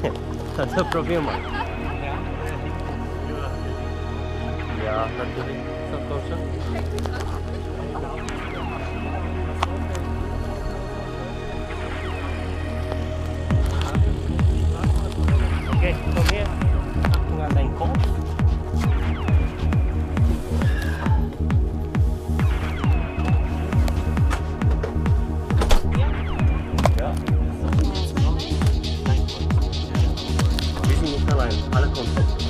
That's the problem. Yeah, that's the thing. Okay, so here we are in court. Alle Konzepte.